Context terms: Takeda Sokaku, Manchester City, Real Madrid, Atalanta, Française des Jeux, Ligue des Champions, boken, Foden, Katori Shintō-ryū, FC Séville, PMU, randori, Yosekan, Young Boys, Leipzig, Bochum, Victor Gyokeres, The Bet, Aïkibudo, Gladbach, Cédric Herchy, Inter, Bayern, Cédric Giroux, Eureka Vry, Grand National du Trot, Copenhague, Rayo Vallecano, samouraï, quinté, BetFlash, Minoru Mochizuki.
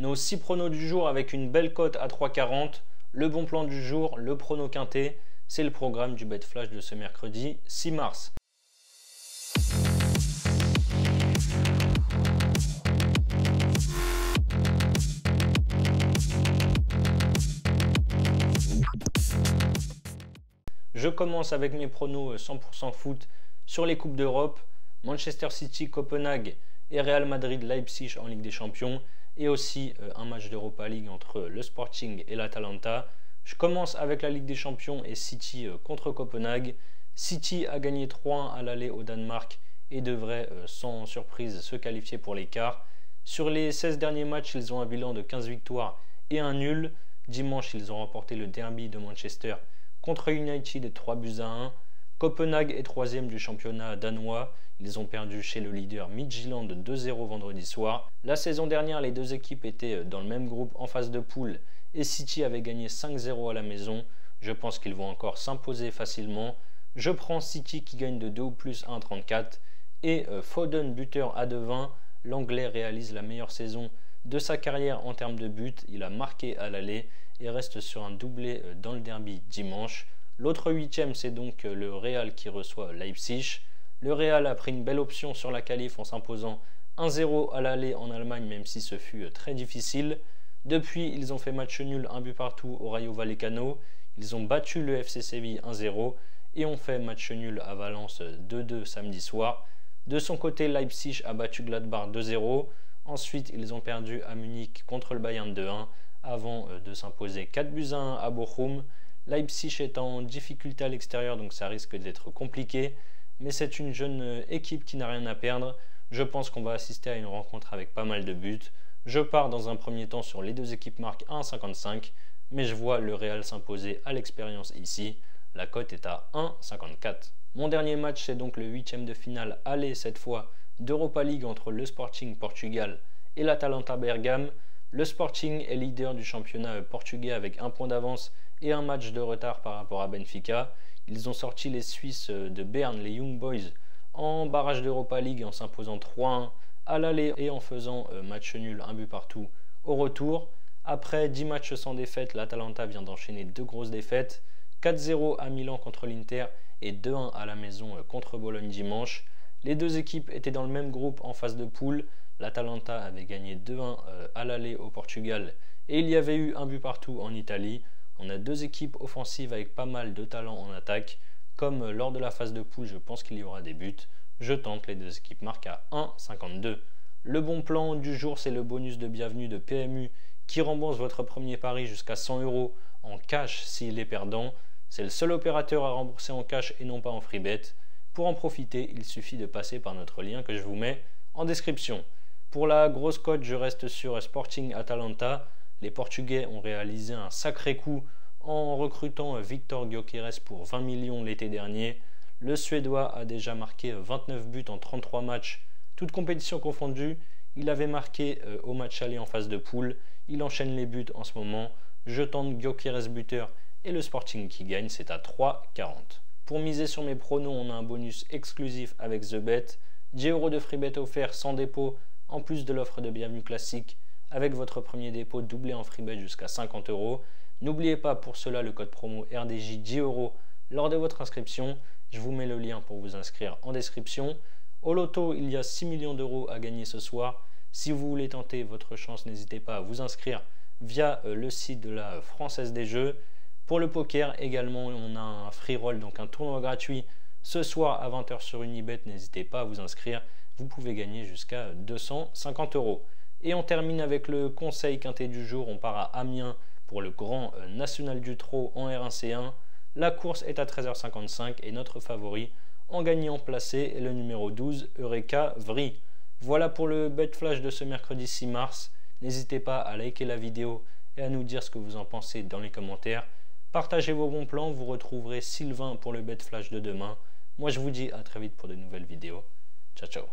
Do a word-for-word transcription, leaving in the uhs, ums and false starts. Nos six pronos du jour avec une belle cote à trois quarante. Le bon plan du jour, le prono quinté. C'est le programme du Bet Flash de ce mercredi six mars. Je commence avec mes pronos cent pour cent foot sur les Coupes d'Europe, Manchester City, Copenhague et Real Madrid, Leipzig en Ligue des Champions et aussi un match d'Europa League entre le Sporting et l'Atalanta. Je commence avec la Ligue des Champions et City contre Copenhague. City a gagné trois un à l'aller au Danemark et devrait sans surprise se qualifier pour les quarts. Sur les seize derniers matchs, ils ont un bilan de quinze victoires et un nul. Dimanche, ils ont remporté le derby de Manchester contre United trois buts à un. Copenhague est troisième du championnat danois. Ils ont perdu chez le leader Midtjylland deux zéro vendredi soir. La saison dernière, les deux équipes étaient dans le même groupe en phase de poule et City avait gagné cinq zéro à la maison. Je pense qu'ils vont encore s'imposer facilement. Je prends City qui gagne de deux ou plus à un virgule trente-quatre et Foden, buteur à deux vingt. L'Anglais réalise la meilleure saison de sa carrière en termes de buts. Il a marqué à l'aller et reste sur un doublé dans le derby dimanche. L'autre huitième, c'est donc le Real qui reçoit Leipzig. Le Real a pris une belle option sur la qualif en s'imposant un zéro à l'aller en Allemagne, même si ce fut très difficile. Depuis, ils ont fait match nul, un but partout au Rayo Vallecano. Ils ont battu le F C Séville un zéro et ont fait match nul à Valence deux deux samedi soir. De son côté, Leipzig a battu Gladbach deux zéro. Ensuite, ils ont perdu à Munich contre le Bayern deux un avant de s'imposer quatre buts à un à Bochum. Leipzig est en difficulté à l'extérieur, donc ça risque d'être compliqué. Mais c'est une jeune équipe qui n'a rien à perdre. Je pense qu'on va assister à une rencontre avec pas mal de buts. Je pars dans un premier temps sur les deux équipes marques un virgule cinquante-cinq, mais je vois le Real s'imposer à l'expérience ici. La cote est à un virgule cinquante-quatre. Mon dernier match, c'est donc le huitième de finale aller cette fois d'Europa League entre le Sporting Portugal et l'Atalanta Bergame. Le Sporting est leader du championnat portugais avec un point d'avance et un match de retard par rapport à Benfica. Ils ont sorti les Suisses de Berne, les Young Boys, en barrage d'Europa League en s'imposant trois un à l'aller et en faisant match nul, un but partout au retour. Après dix matchs sans défaite, l'Atalanta vient d'enchaîner deux grosses défaites, quatre zéro à Milan contre l'Inter et deux un à la maison contre Bologne dimanche. Les deux équipes étaient dans le même groupe en phase de poule. L'Atalanta avait gagné deux un à l'aller au Portugal et il y avait eu un but partout en Italie. On a deux équipes offensives avec pas mal de talent en attaque. Comme lors de la phase de poule, je pense qu'il y aura des buts. Je tente les deux équipes marquent à un virgule cinquante-deux. Le bon plan du jour, c'est le bonus de bienvenue de P M U qui rembourse votre premier pari jusqu'à cent euros en cash s'il est perdant. C'est le seul opérateur à rembourser en cash et non pas en free bet. Pour en profiter, il suffit de passer par notre lien que je vous mets en description. Pour la grosse cote, je reste sur Sporting Atalanta. Les Portugais ont réalisé un sacré coup en recrutant Victor Gyokeres pour vingt millions l'été dernier. Le Suédois a déjà marqué vingt-neuf buts en trente-trois matchs, toutes compétitions confondues. Il avait marqué au match aller en phase de poule. Il enchaîne les buts en ce moment. Je tente Gyokeres buteur et le Sporting qui gagne, c'est à trois quarante. Pour miser sur mes pronos, on a un bonus exclusif avec The Bet. dix euros de free bet offert sans dépôt, en plus de l'offre de bienvenue classique avec votre premier dépôt doublé en free bet jusqu'à cinquante euros. N'oubliez pas pour cela le code promo R D J dix euros lors de votre inscription. Je vous mets le lien pour vous inscrire en description. Au loto, il y a six millions d'euros à gagner ce soir. Si vous voulez tenter votre chance, n'hésitez pas à vous inscrire via le site de la Française des Jeux. Pour le poker également, on a un free roll, donc un tournoi gratuit ce soir à vingt heures sur Unibet. N'hésitez pas à vous inscrire. Vous pouvez gagner jusqu'à deux cent cinquante euros. Et on termine avec le conseil quinté du jour. On part à Amiens pour le Grand National du Trot en R un C un. La course est à treize heures cinquante-cinq et notre favori en gagnant placé est le numéro douze, Eureka Vry. Voilà pour le Bet Flash de ce mercredi six mars. N'hésitez pas à liker la vidéo et à nous dire ce que vous en pensez dans les commentaires. Partagez vos bons plans, vous retrouverez Sylvain pour le Bet Flash de demain. Moi je vous dis à très vite pour de nouvelles vidéos. Ciao ciao.